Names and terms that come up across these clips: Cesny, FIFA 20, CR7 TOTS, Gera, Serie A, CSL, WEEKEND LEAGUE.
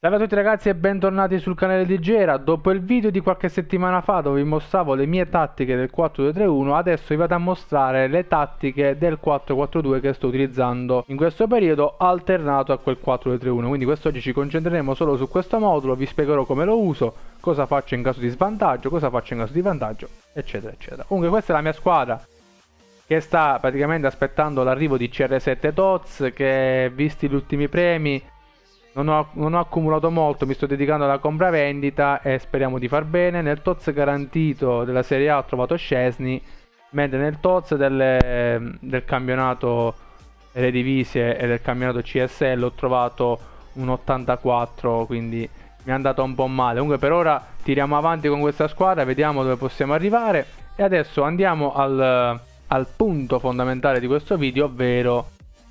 Salve a tutti ragazzi e bentornati sul canale di Gera. Dopo il video di qualche settimana fa dove vi mostravo le mie tattiche del 4-2-3-1, adesso vi vado a mostrare le tattiche del 4-4-2 che sto utilizzando in questo periodo, alternato a quel 4-2-3-1. Quindi quest'oggi ci concentreremo solo su questo modulo, vi spiegherò come lo uso, cosa faccio in caso di svantaggio, cosa faccio in caso di vantaggio, eccetera eccetera. Comunque questa è la mia squadra che sta praticamente aspettando l'arrivo di CR7 TOTS, che visti gli ultimi premi non ho accumulato molto, mi sto dedicando alla compravendita e speriamo di far bene. Nel TOTS garantito della Serie A ho trovato Cesny, mentre nel TOTS del campionato Redivise e del campionato CSL ho trovato un 84, quindi mi è andato un po' male. Comunque per ora tiriamo avanti con questa squadra, vediamo dove possiamo arrivare. E adesso andiamo al punto fondamentale di questo video, ovvero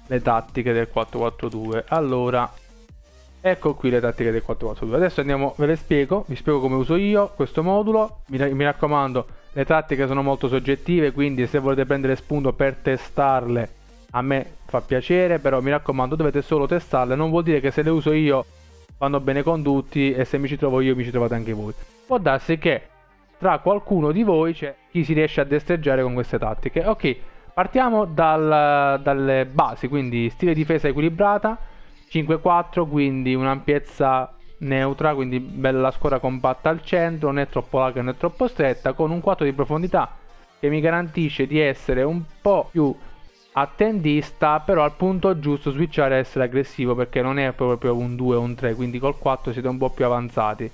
le tattiche del 4-4-2. Allora, ecco qui le tattiche del 4-4-2. Adesso andiamo, ve le spiego, vi spiego come uso io questo modulo. Mi raccomando, le tattiche sono molto soggettive, quindi se volete prendere spunto per testarle a me fa piacere, però mi raccomando dovete solo testarle, non vuol dire che se le uso io vanno bene con tutti e se mi ci trovo io mi ci trovate anche voi. Può darsi che tra qualcuno di voi c'è chi si riesce a destreggiare con queste tattiche. Ok, partiamo dalle basi, quindi stile difesa equilibrata 5-4, quindi un'ampiezza neutra, quindi bella squadra compatta al centro, né troppo larga né troppo stretta, con un 4 di profondità che mi garantisce di essere un po' più attendista, però al punto giusto switchare a essere aggressivo, perché non è proprio un 2 o un 3, quindi col 4 siete un po' più avanzati.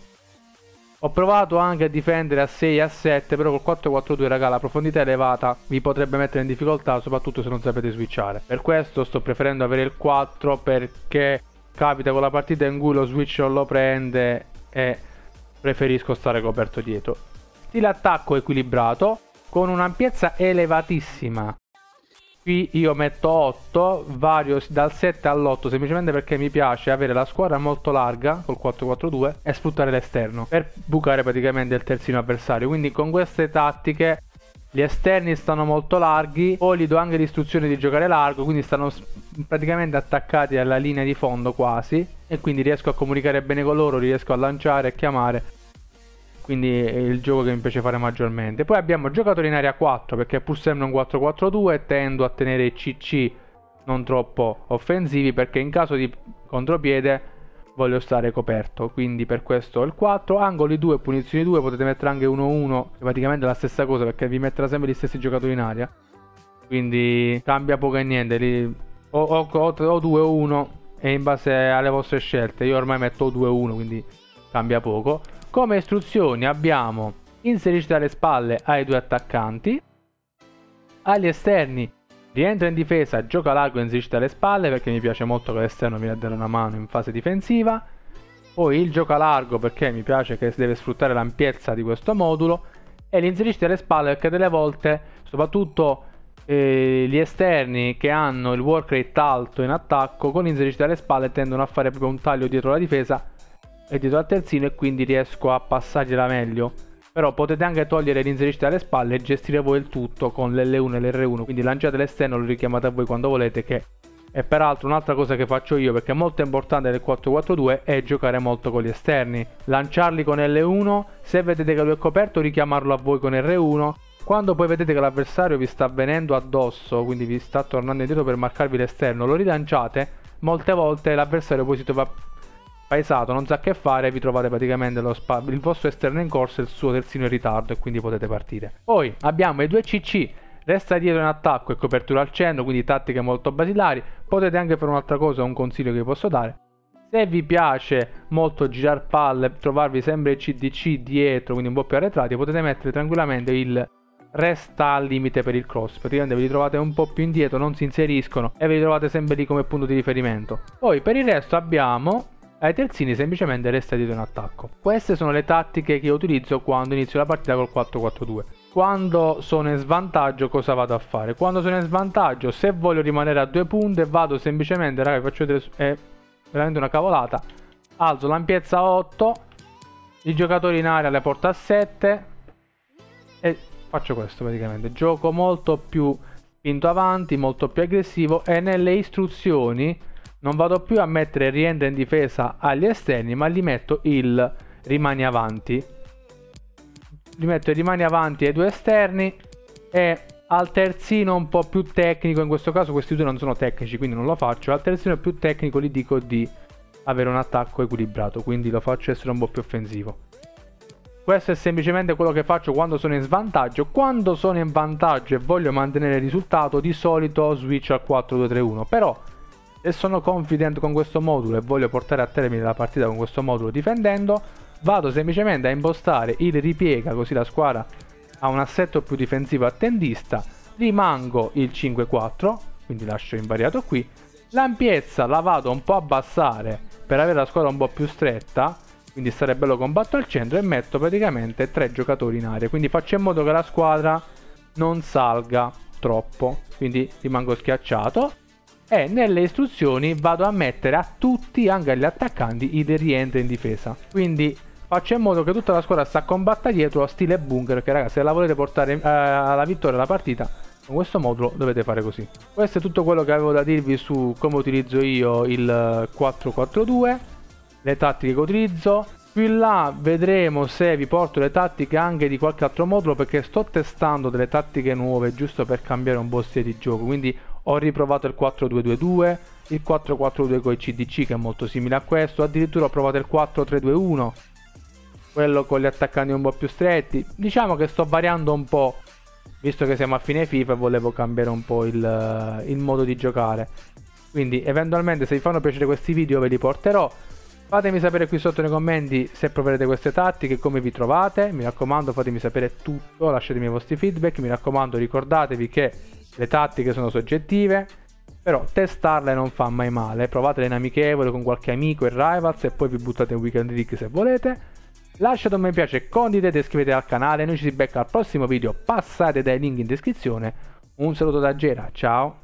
Ho provato anche a difendere a 6 e a 7, però col 4-4-2 raga la profondità elevata vi potrebbe mettere in difficoltà, soprattutto se non sapete switchare. Per questo sto preferendo avere il 4, perché capita quella partita in cui lo switch non lo prende e preferisco stare coperto dietro. Stile attacco equilibrato con un'ampiezza elevatissima. Qui io metto 8, vario dal 7 all'8 semplicemente perché mi piace avere la squadra molto larga col 4-4-2 e sfruttare l'esterno per bucare praticamente il terzino avversario. Quindi con queste tattiche gli esterni stanno molto larghi, o gli do anche l'istruzione di giocare largo, quindi stanno praticamente attaccati alla linea di fondo quasi, e quindi riesco a comunicare bene con loro, riesco a lanciare e chiamare. Quindi è il gioco che mi piace fare maggiormente. Poi abbiamo giocatori in area 4, perché pur sembra un 4-4-2 tendo a tenere i CC non troppo offensivi, perché in caso di contropiede voglio stare coperto. Quindi per questo il 4, angoli 2, punizioni 2, potete mettere anche 1-1, è praticamente la stessa cosa perché vi metterà sempre gli stessi giocatori in area. Quindi cambia poco e niente, o 2-1 e in base alle vostre scelte. Io ormai metto 2-1, quindi cambia poco. Come istruzioni abbiamo inserirci dalle spalle ai due attaccanti, agli esterni rientra in difesa, gioca largo e inserirci dalle spalle, perché mi piace molto che l'esterno mi dà una mano in fase difensiva. Poi il gioca largo perché mi piace che si deve sfruttare l'ampiezza di questo modulo, e l'inserirci dalle spalle perché delle volte, soprattutto gli esterni che hanno il work rate alto in attacco, con l'inserirci dalle spalle tendono a fare proprio un taglio dietro la difesa e dietro al terzino, e quindi riesco a passargliela meglio. Però potete anche togliere l'inserisci dalle spalle e gestire voi il tutto con l'L1 e l'R1, quindi lanciate l'esterno, lo richiamate a voi quando volete, che è peraltro un'altra cosa che faccio io, perché è molto importante nel 4-4-2 è giocare molto con gli esterni, lanciarli con L1, se vedete che lui è coperto richiamarlo a voi con R1, quando poi vedete che l'avversario vi sta venendo addosso, quindi vi sta tornando indietro per marcarvi l'esterno, lo rilanciate. Molte volte l'avversario poi si trova paesato, non sa che fare, vi trovate praticamente il vostro esterno in corsa e il suo terzino in ritardo, e quindi potete partire. Poi abbiamo i due CC, resta dietro in attacco e copertura al centro, quindi tattiche molto basilari. Potete anche fare un'altra cosa, un consiglio che vi posso dare: se vi piace molto girar palle, trovarvi sempre i CDC dietro, quindi un po' più arretrati, potete mettere tranquillamente il resta al limite per il cross, praticamente ve li trovate un po' più indietro, non si inseriscono e ve li trovate sempre lì come punto di riferimento. Poi per il resto abbiamo ai terzini semplicemente resta dietro in attacco. Queste sono le tattiche che io utilizzo quando inizio la partita col 4-4-2. Quando sono in svantaggio cosa vado a fare? Quando sono in svantaggio, se voglio rimanere a due punte, vado semplicemente, ragazzi, faccio vedere, è veramente una cavolata, alzo l'ampiezza a 8, i giocatori in area le porto a 7 e faccio questo praticamente. Gioco molto più spinto avanti, molto più aggressivo, e nelle istruzioni non vado più a mettere rientra in difesa agli esterni, ma gli metto il rimani avanti. Gli metto il rimani avanti ai due esterni e al terzino un po' più tecnico. In questo caso questi due non sono tecnici, quindi non lo faccio. Al terzino più tecnico gli dico di avere un attacco equilibrato, quindi lo faccio essere un po' più offensivo. Questo è semplicemente quello che faccio quando sono in svantaggio. Quando sono in vantaggio e voglio mantenere il risultato, di solito switch al 4-2-3-1. Però se sono confident con questo modulo e voglio portare a termine la partita con questo modulo difendendo, vado semplicemente a impostare il ripiega, così la squadra ha un assetto più difensivo attendista. Rimango il 5-4, quindi lascio invariato qui. L'ampiezza la vado un po' a abbassare per avere la squadra un po' più stretta, quindi sarebbe bello combatto al centro, e metto praticamente 3 giocatori in area, quindi faccio in modo che la squadra non salga troppo, quindi rimango schiacciato. E nelle istruzioni vado a mettere a tutti, anche agli attaccanti, i rientri in difesa, quindi faccio in modo che tutta la squadra sta a combattere dietro a stile bunker, perché ragazzi, se la volete portare alla vittoria la partita con questo modulo dovete fare così. Questo è tutto quello che avevo da dirvi su come utilizzo io il 4-4-2, le tattiche che utilizzo. Più in là vedremo se vi porto le tattiche anche di qualche altro modulo, perché sto testando delle tattiche nuove giusto per cambiare un po' stile di gioco. Quindi ho riprovato il 4-2-2-2, il 4-4-2 con i CDC che è molto simile a questo, addirittura ho provato il 4-3-2-1, quello con gli attaccanti un po' più stretti. Diciamo che sto variando un po', visto che siamo a fine FIFA e volevo cambiare un po' il modo di giocare. Quindi eventualmente, se vi fanno piacere questi video, ve li porterò. Fatemi sapere qui sotto nei commenti se proverete queste tattiche, come vi trovate. Mi raccomando, fatemi sapere tutto, lasciatemi i vostri feedback. Mi raccomando, ricordatevi che le tattiche sono soggettive, però testarle non fa mai male. Provatele in amichevole con qualche amico e rivals, e poi vi buttate in weekend league se volete. Lasciate un mi piace, condividete e iscrivetevi al canale. Noi ci si becca al prossimo video, passate dai link in descrizione. Un saluto da Gera, ciao!